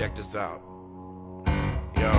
Check this out. Yo.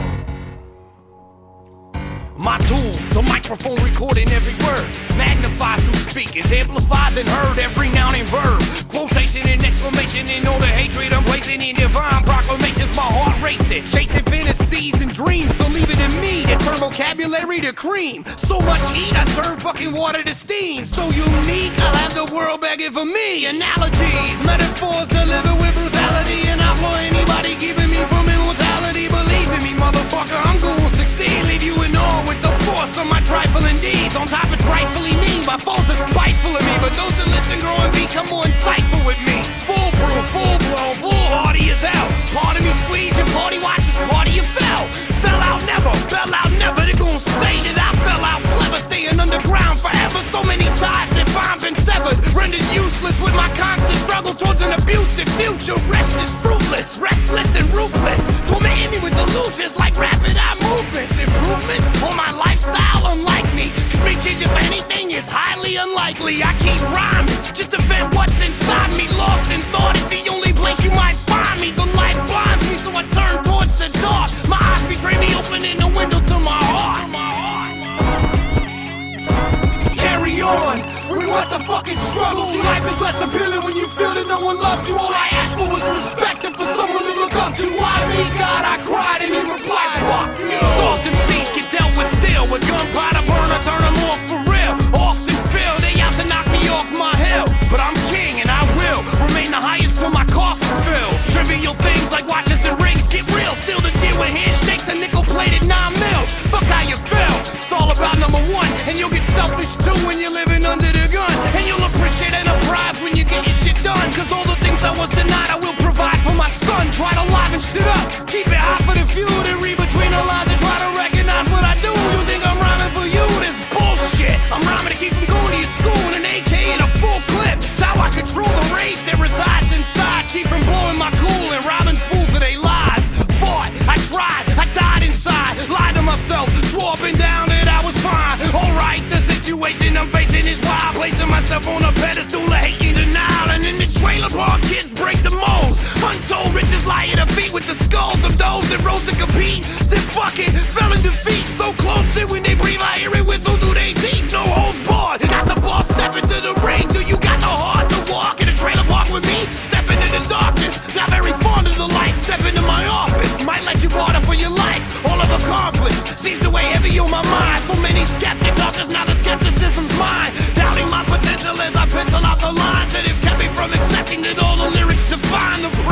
My tools, the microphone recording every word, magnified through speakers, amplified and heard, every noun and verb, quotation and exclamation, and all the hatred I'm placing in divine proclamations. My heart racing, chasing fantasies and dreams, so leave it in me to turn vocabulary to cream. So much heat, I turn fucking water to steam. So unique, I'll have the world begging for me. Analogies, metaphors delivered with brutality, and I want anybody keeping me from immortality. Believe in me, motherfucker, I'm gonna succeed. Leave you in awe with the force of my trifling deeds. On top it's rightfully mean, my foes are spiteful of me, but those that listen, grow, and become more insightful with me. Foolproof, full-blown, foolhardy as hell. Part of me squeeze and party watches, party you fell. Sell out never, bell out never. They're gonna say that I fell out clever, staying underground forever. So many ties that bind been severed, rendered useless with my constant struggle towards an abusive future. Rest is fruitless, restless and ruthless, tormenting me with delusions like rapid eye movements. Improvements on my lifestyle unlike me, cause me changing for anything is highly unlikely. I keep rhyming just to vent what's inside me. Lost in thought is the only place you might find me. The light blinds me, so I turn towards the dark. My eyes betray me, opening the window to my heart. Carry on, we want the fucking struggle. See, life is less appealing when you feel that no one loves you. All I asked for was respect and for someone to look up to. Why me, God? I cried and he replied, fuck you. Soft MCs get dealt with steel, with gunpowder burn, I turn them off for real. Often feel they out to knock me off my hill, but I'm king and I will remain the highest till my coffin's filled. Trivial things like watches and rings get real. Still to deal with handshakes and nickel-plated 9mm. Fuck how you feel, it's all about number one, and you'll get selfish too when you're living under the gun. And you'll appreciate enterprise when you get your shit done, cause all the things I was denied I will provide for my son. Try to liven shit up, keep it hot for the few, and read between the lines and try to recognize what I do. You think I'm rhyming for you? This bullshit. I'm rhyming to keep from going to your school in an AK and a full clip. It's how I control the rage that resides inside, keep from blowing my cool and robbing fools of they lies. Fought, I tried, I died inside, lied to myself, swore up and down that I was fine. Alright, the situation I'm facing is wild, placing myself on a pedestal of hate and denial. And in the trailer park, kids break the mold. Untold riches lie at her feet with the skulls of those that rose to compete, then fucking fell in defeat. So close that when they breathe, I hear it whistle through their teeth. No holds barred, got the boss, step into the ring. Do you got the heart to walk in a trailer park with me? Step into the darkness, not very fond of the light. Step into my office, might let you barter for your life. All I've accomplished seems to weigh heavy on my mind. So many skeptic doctors, now the skepticism's mine. Doubting my potential as I pencil out the lines that have kept me from accepting that all the lyrics define the